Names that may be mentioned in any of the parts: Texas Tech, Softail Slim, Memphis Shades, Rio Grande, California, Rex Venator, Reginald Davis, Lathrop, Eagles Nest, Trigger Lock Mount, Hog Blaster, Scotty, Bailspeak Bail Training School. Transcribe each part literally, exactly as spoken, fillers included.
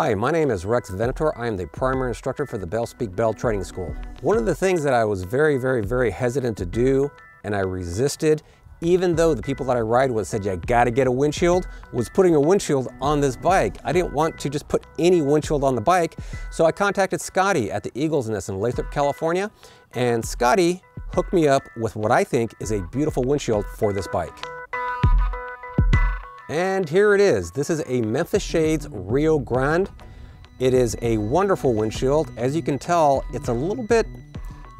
Hi, my name is Rex Venator. I am the primary instructor for the Bailspeak Bail Training School. One of the things that I was very, very, very hesitant to do, and I resisted, even though the people that I ride with said, you gotta get a windshield, was putting a windshield on this bike. I didn't want to just put any windshield on the bike, so I contacted Scotty at the Eagles Nest in Lathrop, California, and Scotty hooked me up with what I think is a beautiful windshield for this bike. And here it is. This is a Memphis Shades Rio Grande. It is a wonderful windshield. As you can tell, it's a little bit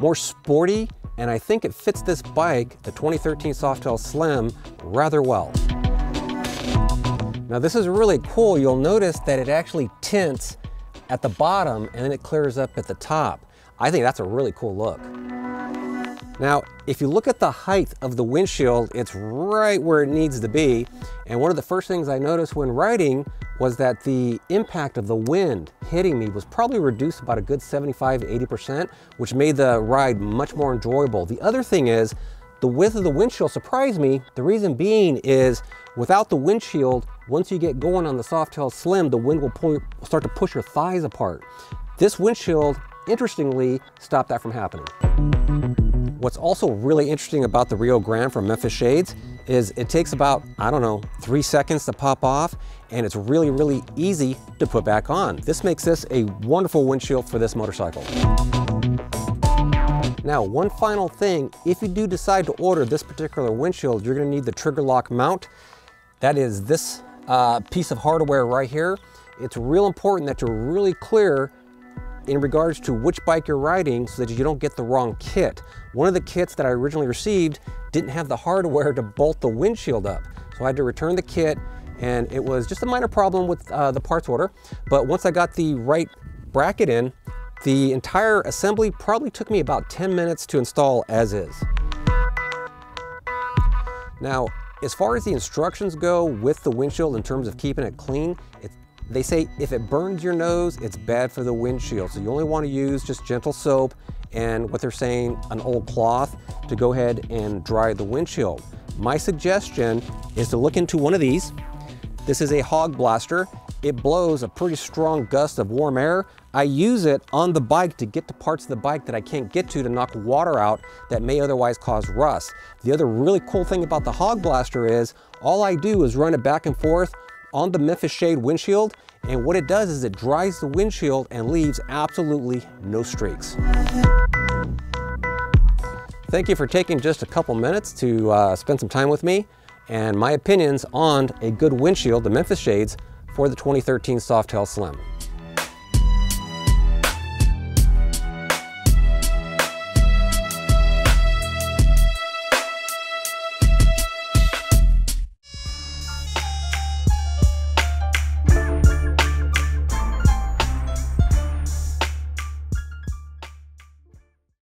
more sporty, and I think it fits this bike, the twenty thirteen Softail Slim, rather well. Now this is really cool. You'll notice that it actually tints at the bottom and then it clears up at the top. I think that's a really cool look. Now, if you look at the height of the windshield, it's right where it needs to be. And one of the first things I noticed when riding was that the impact of the wind hitting me was probably reduced about a good seventy-five to eighty percent, which made the ride much more enjoyable. The other thing is the width of the windshield surprised me. The reason being is without the windshield, once you get going on the Softail Slim, the wind will pull, start to push your thighs apart. This windshield, interestingly, stopped that from happening. What's also really interesting about the Rio Grande from Memphis Shades is it takes about, I don't know, three seconds to pop off, and it's really, really easy to put back on. This makes this a wonderful windshield for this motorcycle. Now, one final thing, if you do decide to order this particular windshield, you're gonna need the Trigger Lock Mount. That is this uh, piece of hardware right here. It's real important that you're really clear in regards to which bike you're riding so that you don't get the wrong kit. One of the kits that I originally received didn't have the hardware to bolt the windshield up. So I had to return the kit, and it was just a minor problem with uh, the parts order. But once I got the right bracket in, the entire assembly probably took me about ten minutes to install as is. Now, as far as the instructions go with the windshield in terms of keeping it clean, it's They say if it burns your nose, it's bad for the windshield. So you only want to use just gentle soap and what they're saying, an old cloth to go ahead and dry the windshield. My suggestion is to look into one of these. This is a Hog Blaster. It blows a pretty strong gust of warm air. I use it on the bike to get to parts of the bike that I can't get to to knock water out that may otherwise cause rust. The other really cool thing about the Hog Blaster is all I do is run it back and forth on the Memphis Shade windshield, and what it does is it dries the windshield and leaves absolutely no streaks. Thank you for taking just a couple minutes to uh, spend some time with me and my opinions on a good windshield, the Memphis Shades, for the twenty thirteen Softail Slim.